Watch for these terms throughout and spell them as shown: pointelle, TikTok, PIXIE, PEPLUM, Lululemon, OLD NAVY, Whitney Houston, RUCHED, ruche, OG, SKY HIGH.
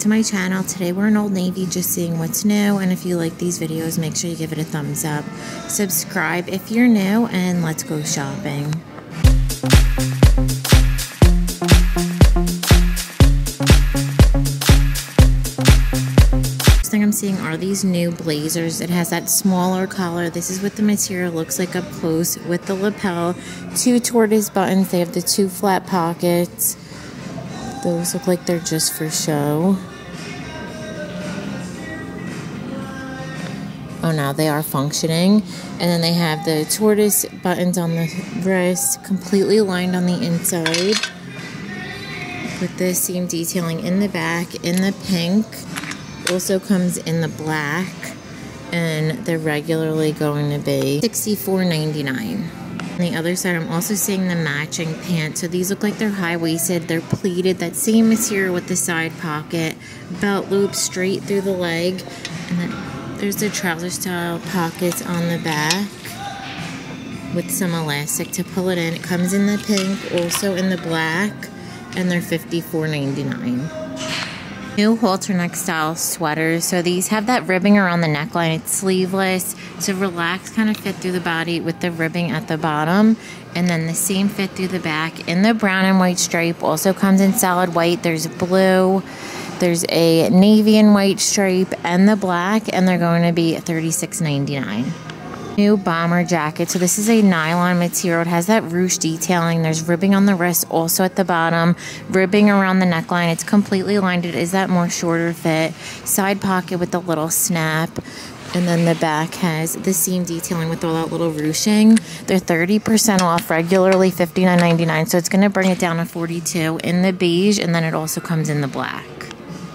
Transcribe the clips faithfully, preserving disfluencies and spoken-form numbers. to my channel. Today we're in Old Navy, just seeing what's new, and if you like these videos, make sure you give it a thumbs up, subscribe if you're new, and let's go shopping. I'm seeing are these new blazers. It has that smaller collar. This is what the material looks like up close with the lapel, two tortoise buttons. They have the two flat pockets. Those look like they're just for show. Oh, now they are functioning. And then they have the tortoise buttons on the wrist, completely lined on the inside with the seam detailing in the back in the pink. Also comes in the black, and they're regularly going to be sixty-four ninety-nine. On the other side, I'm also seeing the matching pants. So these look like they're high-waisted, they're pleated, that same material with the side pocket, belt loop straight through the leg, and then there's the trouser style pockets on the back with some elastic to pull it in. It comes in the pink, also in the black, and they're fifty-four ninety-nine. New halter neck style sweaters. So these have that ribbing around the neckline. It's sleeveless, so relaxed kind of fit through the body with the ribbing at the bottom, and then the same fit through the back in the brown and white stripe. Also comes in solid white. There's blue, there's a navy and white stripe, and the black, and they're going to be thirty-six ninety-nine. New bomber jacket. So this is a nylon material. It has that ruche detailing. There's ribbing on the wrist, also at the bottom, ribbing around the neckline. It's completely lined. It is that more shorter fit, side pocket with the little snap, and then the back has the seam detailing with all that little ruching. They're thirty percent off, regularly fifty-nine ninety-nine, so it's going to bring it down to forty-two in the beige, and then it also comes in the black.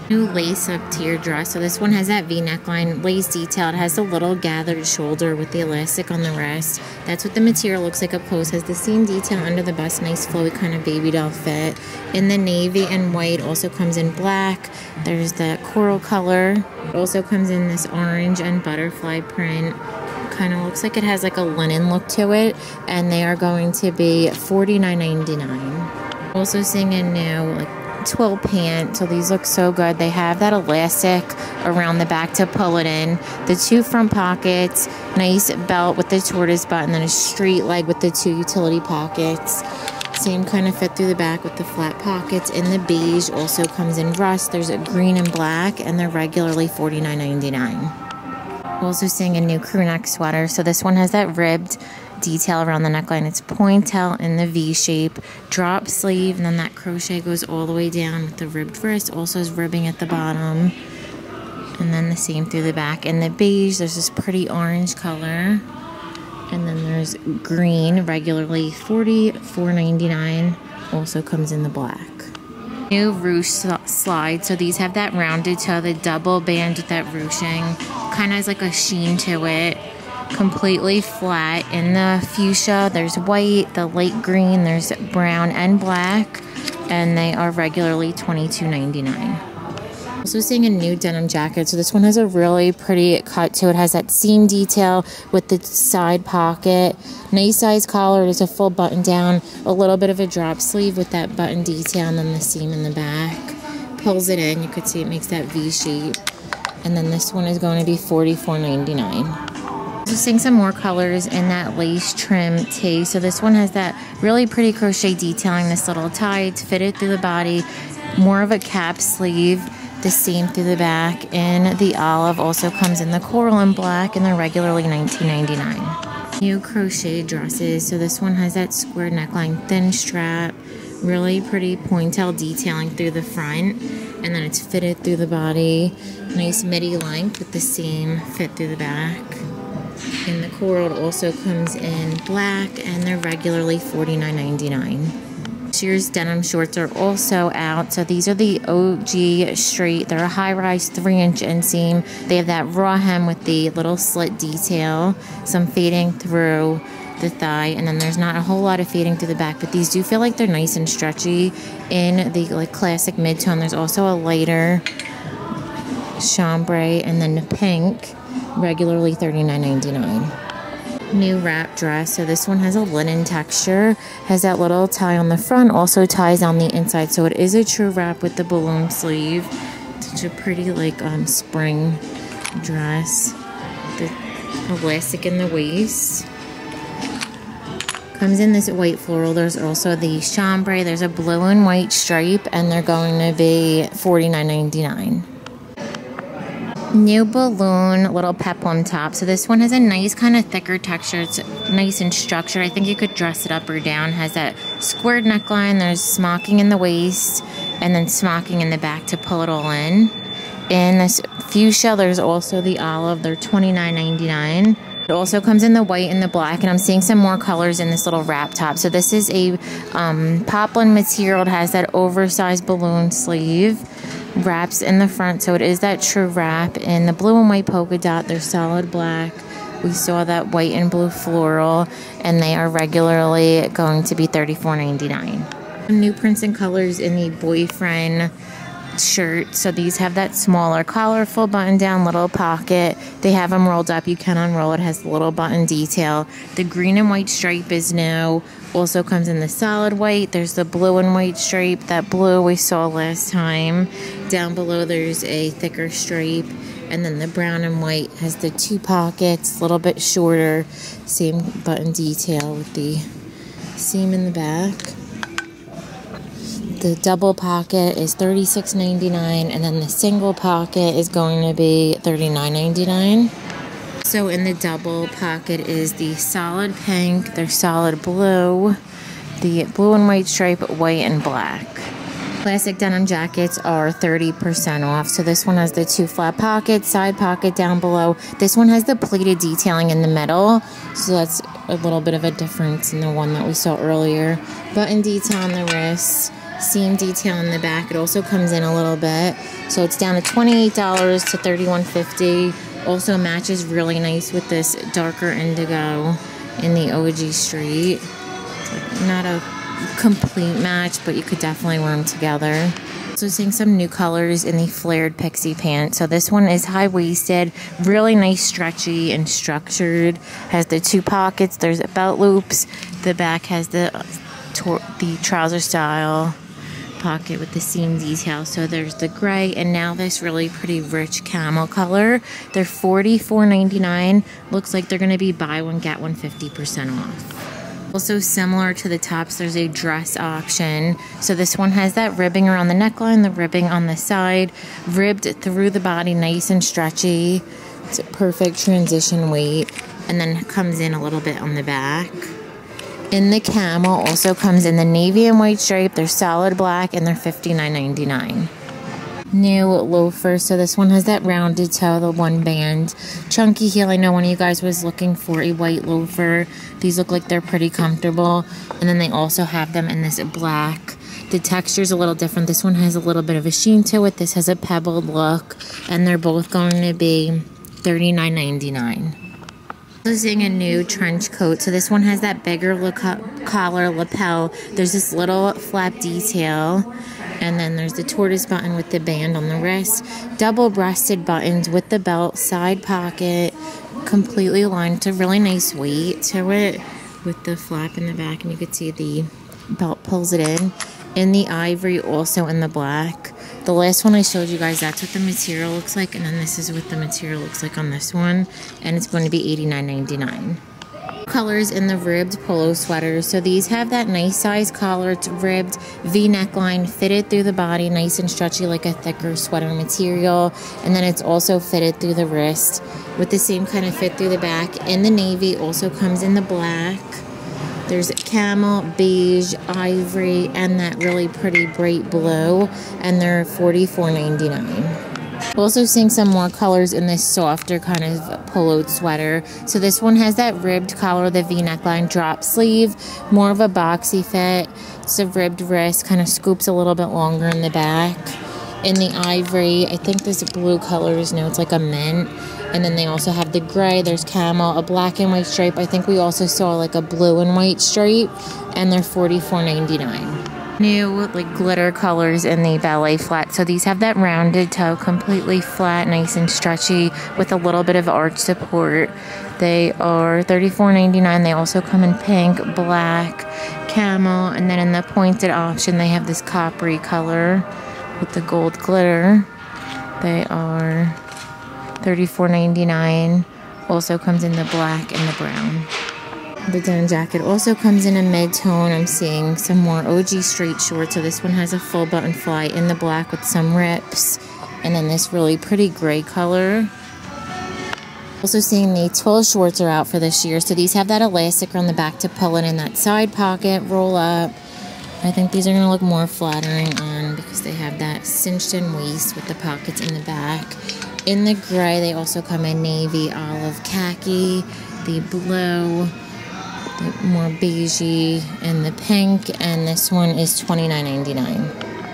New lace-up tier dress. So this one has that V neckline, lace detail. It has the little gathered shoulder with the elastic on the wrist. That's what the material looks like up close. Has the seam detail under the bust, nice flowy kind of baby doll fit. In the navy and white, also comes in black. There's the coral color. It also comes in this orange and butterfly print. Kind of looks like it has like a linen look to it, and they are going to be forty-nine ninety-nine. Also seeing a new like twill pant. So these look so good. They have that elastic around the back to pull it in, the two front pockets, nice belt with the tortoise button, then a straight leg with the two utility pockets, same kind of fit through the back with the flat pockets in the beige. Also comes in rust. There's a green and black, and they're regularly forty-nine ninety-nine. Also seeing a new crew neck sweater. So this one has that ribbed detail around the neckline. It's pointelle in the V shape, drop sleeve, and then that crochet goes all the way down with the ribbed wrist. Also is ribbing at the bottom, and then the same through the back in the beige. There's this pretty orange color, and then there's green, regularly forty-four ninety-nine. Also comes in the black. New ruche slide. So these have that rounded toe, the double band with that ruching. Kind of has like a sheen to it. Completely flat in the fuchsia. There's white, the light green, there's brown and black, and they are regularly twenty-two ninety-nine. Also seeing a new denim jacket. So this one has a really pretty cut to it. Has that seam detail with the side pocket, nice size collar. It is a full button down, a little bit of a drop sleeve with that button detail, and then the seam in the back pulls it in. You could see it makes that V shape, and then this one is going to be forty-four ninety-nine. Just seeing some more colors in that lace trim tee. So this one has that really pretty crochet detailing, this little tie. It's fitted through the body, more of a cap sleeve, the seam through the back in the olive. Also comes in the coral and black, and they're regularly nineteen ninety-nine. New crochet dresses. So this one has that square neckline, thin strap, really pretty pointelle detailing through the front, and then it's fitted through the body, nice midi length with the seam fit through the back. In the coral, it also comes in black, and they're regularly forty-nine ninety-nine. This year's denim shorts are also out. So these are the O G straight. They're a high-rise three inch inseam. They have that raw hem with the little slit detail, some fading through the thigh, and then there's not a whole lot of fading through the back, but these do feel like they're nice and stretchy in the like classic mid-tone. There's also a lighter chambray, and then the pink, regularly thirty-nine ninety-nine. New wrap dress. So this one has a linen texture, has that little tie on the front, also ties on the inside. So it is a true wrap with the balloon sleeve. such a pretty like um spring dress. The elastic in the waist. Comes in this white floral. There's also the chambray. There's a blue and white stripe, and they're going to be forty-nine ninety-nine. New balloon little peplum top. So this one has a nice kind of thicker texture. It's nice and structured. I think you could dress it up or down. Has that squared neckline. There's smocking in the waist and then smocking in the back to pull it all in. In this fuchsia, there's also the olive. They're twenty-nine ninety-nine. It also comes in the white and the black, and I'm seeing some more colors in this little wrap top. So this is a um, poplin material. It has that oversized balloon sleeve. Wraps in the front, so it is that true wrap in the blue and white polka dot. They're solid black. We saw that white and blue floral, and they are regularly going to be thirty-four ninety-nine. New prints and colors in the boyfriend shirt. So these have that smaller collar, full button down, little pocket. They have them rolled up. You can unroll it. Has the little button detail. The green and white stripe is new. Also comes in the solid white. There's the blue and white stripe. That blue we saw last time. Down below there's a thicker stripe, and then the brown and white has the two pockets, a little bit shorter. Same button detail with the seam in the back. The double pocket is thirty-six ninety-nine, and then the single pocket is going to be thirty-nine ninety-nine. So in the double pocket is the solid pink, their solid blue, the blue and white stripe, white and black. Classic denim jackets are thirty percent off. So this one has the two flat pockets, side pocket down below. This one has the pleated detailing in the middle, so that's a little bit of a difference in the one that we saw earlier. Button detail on the wrist. Seam detail in the back. It also comes in a little bit, so it's down to twenty-eight dollars to thirty-one fifty. Also matches really nice with this darker indigo in the O G Street. It's like not a complete match, but you could definitely wear them together. So seeing some new colors in the flared pixie pants. So this one is high-waisted, really nice, stretchy, and structured. Has the two pockets. There's belt loops. The back has the the trouser style pocket with the seam detail. So there's the gray, and now this really pretty rich camel color. They're forty-four ninety-nine. Looks like they're going to be buy one get one fifty percent off. Also similar to the tops, there's a dress option. So this one has that ribbing around the neckline, the ribbing on the side, ribbed through the body, nice and stretchy. It's a perfect transition weight, and then comes in a little bit on the back. In the camel also comes in the navy and white stripe. They're solid black, and they're fifty-nine ninety-nine. New loafer. So this one has that rounded toe, the one band. Chunky heel. I know one of you guys was looking for a white loafer. These look like they're pretty comfortable. And then they also have them in this black. The texture is a little different. This one has a little bit of a sheen to it. This has a pebbled look. And they're both going to be thirty-nine ninety-nine. Also seeing a new trench coat. So this one has that bigger collar lapel. There's this little flap detail, and then there's the tortoise button with the band on the wrist. Double-breasted buttons with the belt, side pocket, completely lined. It's a really nice weight to it with the flap in the back, and you can see the belt pulls it in. In the ivory, also in the black. The last one I showed you guys, that's what the material looks like, and then this is what the material looks like on this one, and it's going to be eighty-nine ninety-nine. Colors in the ribbed polo sweaters. So these have that nice size collar. It's ribbed, V neckline, fitted through the body, nice and stretchy like a thicker sweater material, and then it's also fitted through the wrist with the same kind of fit through the back. In the navy, also comes in the black. There's camel, beige, ivory, and that really pretty bright blue, and they're forty-four ninety-nine. Also seeing some more colors in this softer kind of poloed sweater. So this one has that ribbed collar, the V neckline, drop sleeve, more of a boxy fit. It's a ribbed wrist, kind of scoops a little bit longer in the back. In the ivory, I think this blue color is new. It's like a mint. And then they also have the gray. There's camel, a black and white stripe. I think we also saw like a blue and white stripe, and they're forty-four ninety-nine. New like glitter colors in the ballet flat. So these have that rounded toe, completely flat, nice and stretchy with a little bit of arch support. They are thirty-four ninety-nine. They also come in pink, black, camel, and then in the pointed option they have this coppery color with the gold glitter. They are thirty-four ninety-nine. Also comes in the black and the brown. The denim jacket also comes in a mid-tone. I'm seeing some more O G straight shorts. So this one has a full button fly in the black with some rips. And then this really pretty gray color. Also seeing the twelve shorts are out for this year. So these have that elastic on the back to pull it in that side pocket, roll up. I think these are going to look more flattering on because they have that cinched in waist with the pockets in the back. In the gray, they also come in navy, olive, khaki, the blue, more beigey, and the pink, and this one is twenty-nine ninety-nine.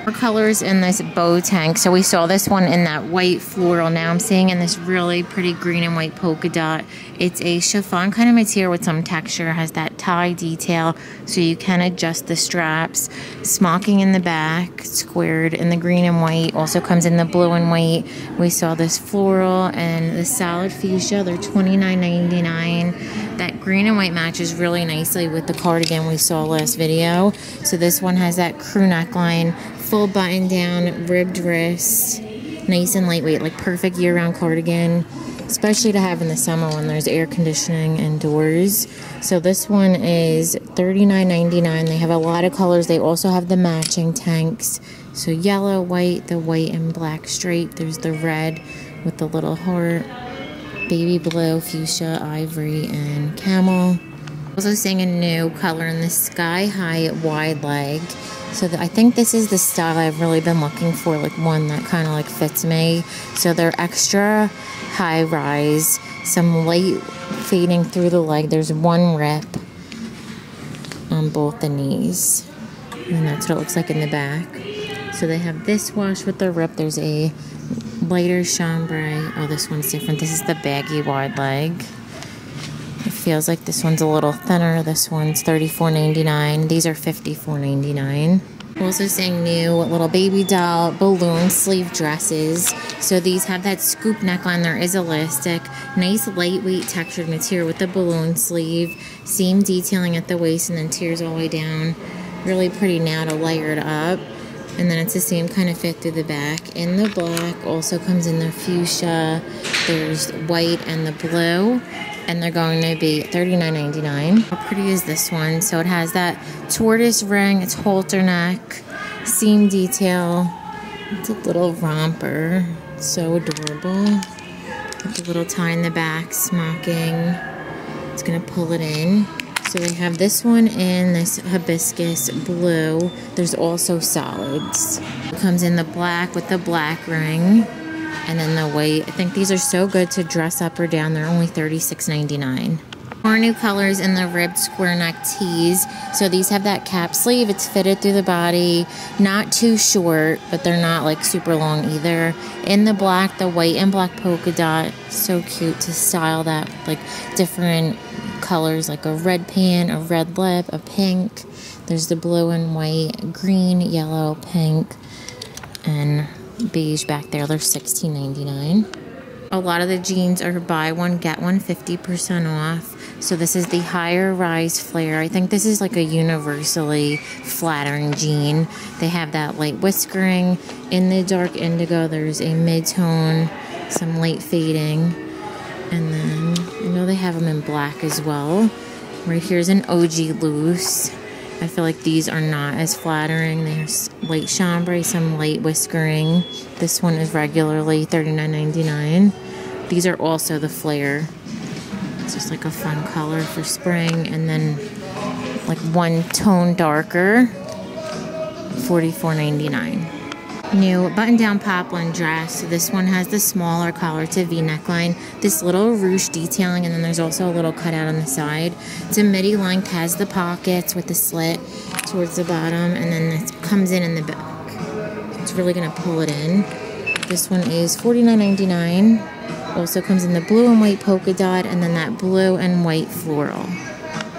More colors in this bow tank. So we saw this one in that white floral. Now I'm seeing in this really pretty green and white polka dot. It's a chiffon kind of material with some texture. It has that tie detail, so you can adjust the straps. Smocking in the back, squared in the green and white. Also comes in the blue and white. We saw this floral and the solid fuchsia. They're twenty-nine ninety-nine. That green and white matches really nicely with the cardigan we saw last video. So this one has that crew neckline, full button down, ribbed wrist, nice and lightweight, like perfect year-round cardigan, especially to have in the summer when there's air conditioning indoors. So this one is thirty-nine ninety-nine. They have a lot of colors. They also have the matching tanks. So yellow, white, the white and black stripe. There's the red with the little heart. Baby blue, fuchsia, ivory, and camel. Also seeing a new color in the sky high wide leg. So the, I think this is the style I've really been looking for, like one that kind of like fits me. So they're extra high rise, some light fading through the leg. There's one rip on both the knees. And that's what it looks like in the back. So they have this wash with the rip. There's a lighter chambray. Oh, this one's different. This is the baggy wide leg. It feels like this one's a little thinner. This one's thirty-four ninety-nine. These are fifty-four ninety-nine. We're also seeing new little baby doll balloon sleeve dresses. So these have that scoop neckline. There is elastic. Nice lightweight textured material with the balloon sleeve. Seam detailing at the waist and then tears all the way down. Really pretty now to layer it up. And then it's the same kind of fit through the back. In the black also comes in the fuchsia. There's white and the blue. And they're going to be thirty-nine ninety-nine. How pretty is this one? So it has that tortoise ring. It's halter neck. Seam detail. It's a little romper. So adorable. With a little tie in the back. Smocking. It's going to pull it in. So they have this one in this hibiscus blue. There's also solids. It comes in the black with the black ring and then the white. I think these are so good to dress up or down. They're only thirty-six ninety-nine. More new colors in the ribbed square neck tees. So these have that cap sleeve. It's fitted through the body. Not too short, but they're not like super long either. In the black, the white and black polka dot. So cute to style that with like different colors, like a red pan, a red lip, a pink. There's the blue and white, green, yellow, pink, and beige back there. They're sixteen ninety-nine. A lot of the jeans are buy one, get one, fifty percent off. So this is the higher rise flare. I think this is like a universally flattering jean. They have that light whiskering. In the dark indigo, there's a mid-tone, some light fading. And then I know they have them in black as well. Right here's an O G loose. I feel like these are not as flattering. There's light chambray, some light whiskering. This one is regularly thirty-nine ninety-nine. These are also the flare. It's just like a fun color for spring. And then like one tone darker, forty-four ninety-nine. New button-down poplin dress. So this one has the smaller collar to V neckline, this little ruche detailing, and then there's also a little cutout on the side. It's a midi length, has the pockets with the slit towards the bottom, and then this comes in in the back. It's really gonna pull it in. This one is forty-nine ninety-nine. Also comes in the blue and white polka dot, and then that blue and white floral.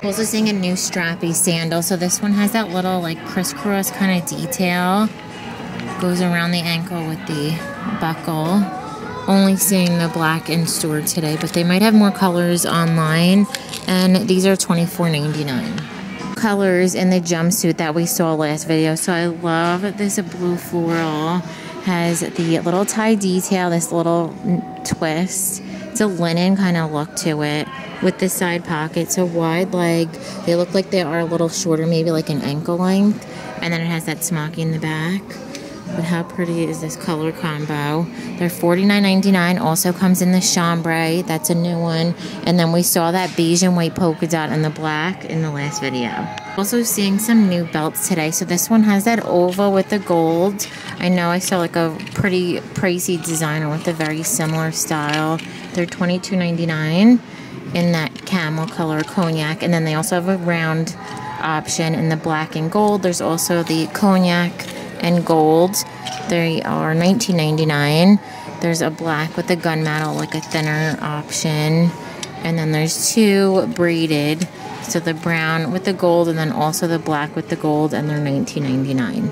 Also seeing a new strappy sandal. So this one has that little like crisscross kind of detail. Goes around the ankle with the buckle. Only seeing the black in store today, but they might have more colors online, and these are twenty-four ninety-nine. Colors in the jumpsuit that we saw last video. So I love this blue floral. has the little tie detail, this little twist. It's a linen kind of look to it with the side pockets. So wide leg. They look like they are a little shorter, maybe like an ankle length. And then it has that smocky in the back. But how pretty is this color combo? They're forty-nine ninety-nine. Also comes in the chambray. That's a new one. And then we saw that beige and white polka dot in the black in the last video. Also seeing some new belts today. So this one has that oval with the gold. I know I saw like a pretty pricey designer with a very similar style. They're twenty-two ninety-nine in that camel color cognac. And then they also have a round option in the black and gold. There's also the cognac and gold. They are nineteen ninety-nine. There's a black with a gunmetal, like a thinner option. And then there's two braided. So the brown with the gold and then also the black with the gold, and they're nineteen ninety-nine.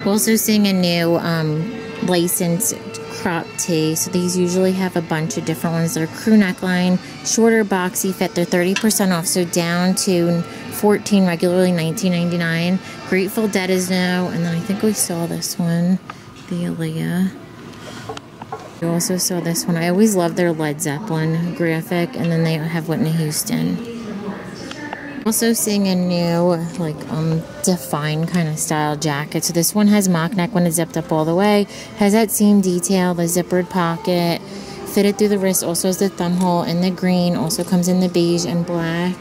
We're also seeing a new um, licensed crop tee. So these usually have a bunch of different ones. They're crew neckline, shorter boxy fit. They're thirty percent off, so down to fourteen regularly nineteen ninety-nine. Grateful Dead is now, and then I think we saw this one, the Aaliyah. We also saw this one. I always love their Led Zeppelin graphic, and then they have Whitney Houston. Also seeing a new, like, um, defined kind of style jacket. So this one has mock neck when it's zipped up all the way. Has that same detail, the zippered pocket, fitted through the wrist. Also has the thumb hole in the green. Also comes in the beige and black.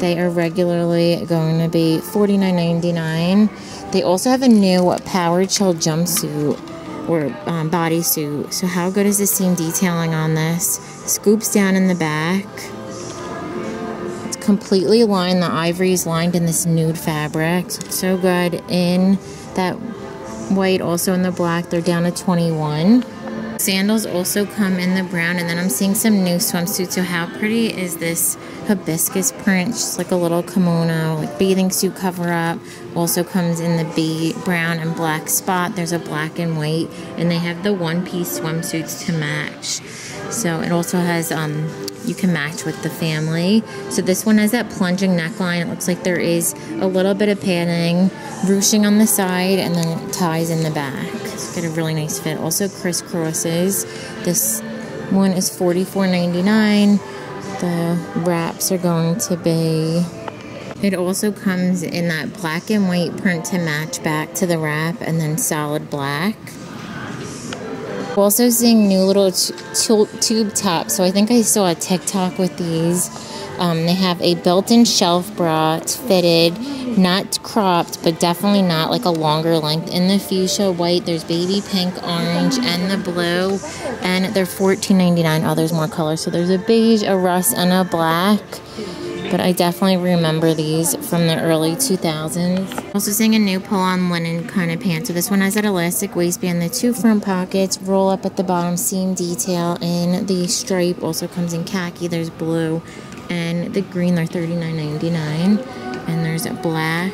They are regularly going to be forty-nine ninety-nine. They also have a new Power Chill jumpsuit or um, bodysuit. So how good is the seam detailing on this? Scoops down in the back. Completely lined. The ivory is lined in this nude fabric. So good in that white, also in the black. They're down to twenty-one. Sandals also come in the brown, and then I'm seeing some new swimsuits. So how pretty is this hibiscus print? It's just like a little kimono, like bathing suit cover up. Also comes in the bee brown and black spot. There's a black and white, and they have the one-piece swimsuits to match. So it also has um you can match with the family. So this one has that plunging neckline. It looks like there is a little bit of padding, ruching on the side, and then ties in the back. It's got a really nice fit. Also crisscrosses. This one is forty-four ninety-nine. The wraps are going to be... It also comes in that black and white print to match back to the wrap, and then solid black. We're also seeing new little tube tops. So I think I saw a TikTok with these. Um, they have a built-in shelf bra. It's fitted, not cropped, but definitely not like a longer length. In the fuchsia white, there's baby pink, orange, and the blue. And they're fourteen ninety-nine. Oh, there's more colors. So there's a beige, a rust, and a black. But I definitely remember these from the early two thousands. Also seeing a new pull-on linen kind of pant. So this one has that elastic waistband, the two front pockets, roll up at the bottom, seam detail, and the stripe also comes in khaki. There's blue and the green. They're thirty-nine ninety-nine, and there's a black.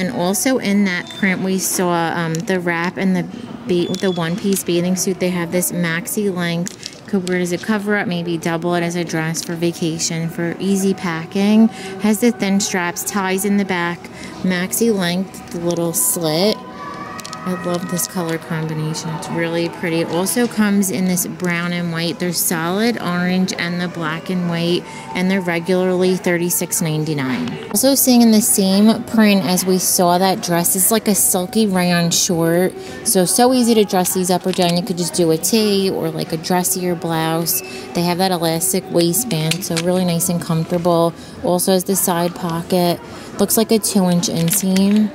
And also in that print, we saw um, the wrap and the the one-piece bathing suit. They have this maxi length. Could wear it as a cover-up, maybe double it as a dress for vacation, for easy packing. Has the thin straps, ties in the back, maxi length, little slit. I love this color combination. It's really pretty. It also comes in this brown and white. They're solid orange and the black and white, and they're regularly thirty-six ninety-nine. Also seeing in the same print as we saw that dress, it's like a silky rayon short. So, so easy to dress these up or down. You could just do a tee or like a dressier blouse. They have that elastic waistband, so really nice and comfortable. Also has the side pocket. Looks like a two-inch inseam.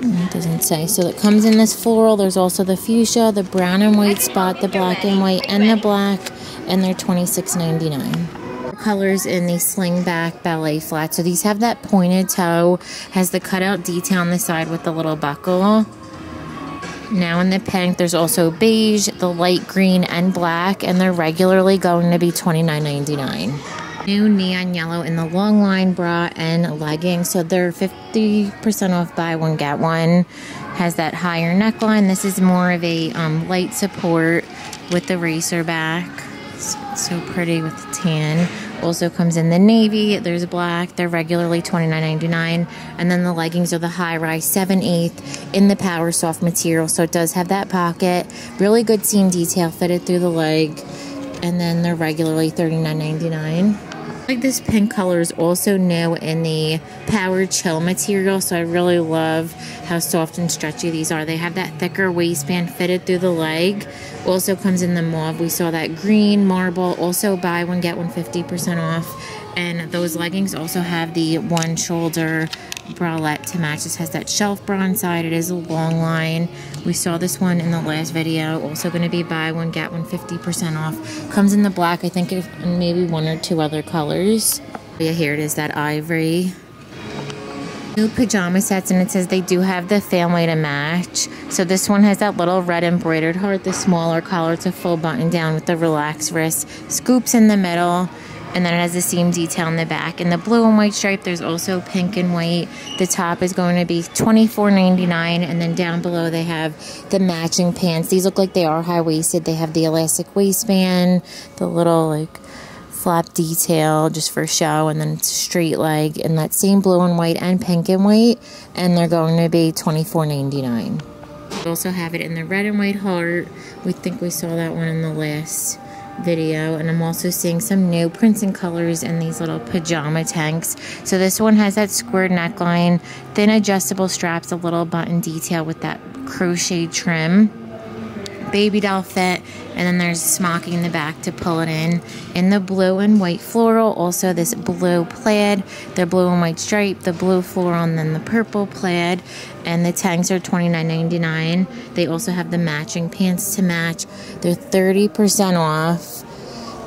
It doesn't say. So it comes in this floral. There's also the fuchsia, the brown and white spot, the black and white, and the black, and they're twenty-six ninety-nine. Colors in the slingback ballet flats. So these have that pointed toe, has the cutout detail on the side with the little buckle. Now in the pink, there's also beige, the light green, and black, and they're regularly going to be twenty-nine ninety-nine. New neon yellow in the long line bra and leggings. So they're fifty percent off, buy one get one. Has that higher neckline. This is more of a um, light support with the racer back. It's so pretty with the tan. Also comes in the navy, there's black, they're regularly twenty-nine ninety-nine, and then the leggings are the high-rise seven eighths in the power soft material, so it does have that pocket. Really good seam detail fitted through the leg, and then they're regularly thirty-nine ninety-nine. Like this pink color is also new in the power chill material, so I really love how soft and stretchy these are. They have that thicker waistband fitted through the leg. Also comes in the mauve. We saw that green marble. Also buy one get one fifty percent off. And those leggings also have the one shoulder bralette to match. This has that shelf bronze side. It is a long line. We saw this one in the last video. Also going to be buy one get one fifty percent off. Comes in the black, I think, and maybe one or two other colors. Yeah, here it is, that ivory. New pajama sets, and it says they do have the family to match. So this one has that little red embroidered heart, the smaller collar. It's a full button down with the relaxed wrist, scoops in the middle. And then it has the seam detail in the back. In the blue and white stripe, there's also pink and white. The top is going to be twenty-four ninety-nine, and then down below they have the matching pants. These look like they are high-waisted. They have the elastic waistband, the little like flap detail just for show, and then it's straight leg in that same blue and white and pink and white, and they're going to be twenty-four ninety-nine. We also have it in the red and white heart. We think we saw that one in the last video, and I'm also seeing some new prints and colors in these little pajama tanks. So this one has that squared neckline, thin adjustable straps, a little button detail with that crochet trim, baby doll fit, and then there's smocking in the back to pull it in. In the blue and white floral, also this blue plaid, the blue and white stripe, the blue floral, and then the purple plaid. And the tanks are twenty-nine ninety-nine. They also have the matching pants to match. They're thirty percent off.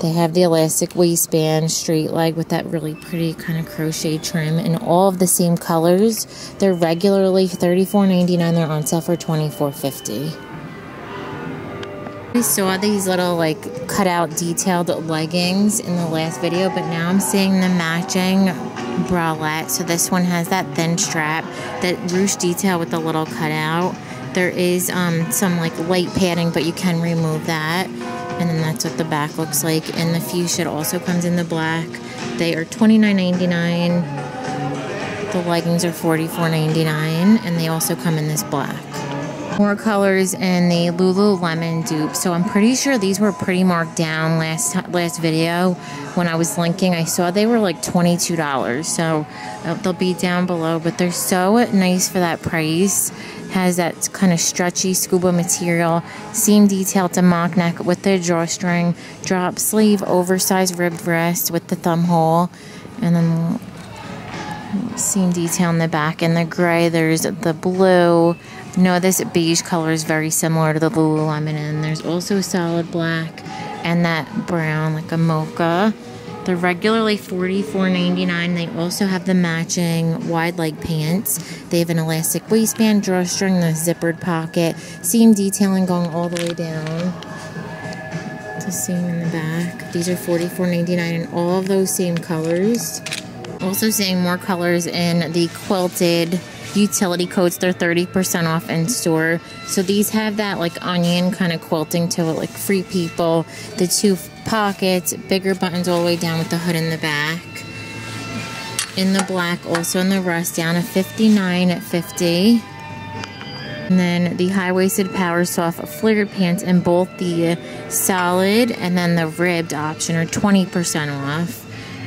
They have the elastic waistband, straight leg with that really pretty kind of crochet trim, and all of the same colors. They're regularly thirty-four ninety-nine. They're on sale for twenty-four fifty. We saw these little like cut out detailed leggings in the last video, but now I'm seeing the matching bralette. So this one has that thin strap, that ruche detail with the little cutout. There is um, some like light padding, but you can remove that. And then that's what the back looks like. And the fuchsia also comes in the black. They are twenty-nine ninety-nine. The leggings are forty-four ninety-nine, and they also come in this black. More colors in the Lululemon dupe. So I'm pretty sure these were pretty marked down last last video when I was linking. I saw they were like twenty-two dollars, so they'll be down below, but they're so nice for that price. Has that kind of stretchy scuba material, seam detail to mock neck with the drawstring, drop sleeve, oversized ribbed wrist with the thumb hole, and then seam detail in the back. In the gray, there's the blue. No, this beige color is very similar to the Lululemon, and there's also solid black and that brown, like a mocha. They're regularly forty-four ninety-nine. They also have the matching wide leg pants. They have an elastic waistband, drawstring, the zippered pocket, seam detailing going all the way down. It's a seam in the back. These are forty-four ninety-nine in all of those same colors. Also seeing more colors in the quilted utility coats. They're thirty percent off in store. So these have that like onion kind of quilting to it, like Free People, the two pockets, bigger buttons all the way down with the hood in the back. In the black, also in the rust down, a fifty-nine fifty. And then the high-waisted power soft flared pants in both the solid and then the ribbed option are twenty percent off.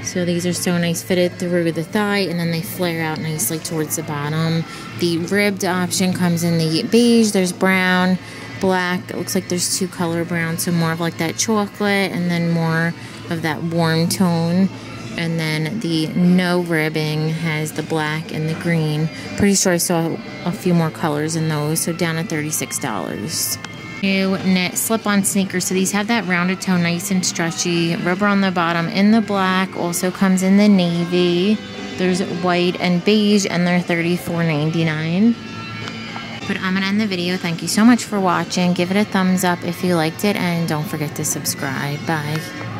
So these are so nice, fitted through the thigh, and then they flare out nicely towards the bottom. The ribbed option comes in the beige. There's brown, black. It looks like there's two color brown, so more of like that chocolate and then more of that warm tone. And then the no ribbing has the black and the green. Pretty sure I saw a few more colors in those, so down at thirty-six dollars. New knit slip-on sneakers. So these have that rounded toe, nice and stretchy, rubber on the bottom in the black. Also comes in the navy. There's white and beige, and they're thirty-four ninety-nine. But I'm gonna end the video. Thank you so much for watching. Give it a thumbs up if you liked it, and don't forget to subscribe. Bye.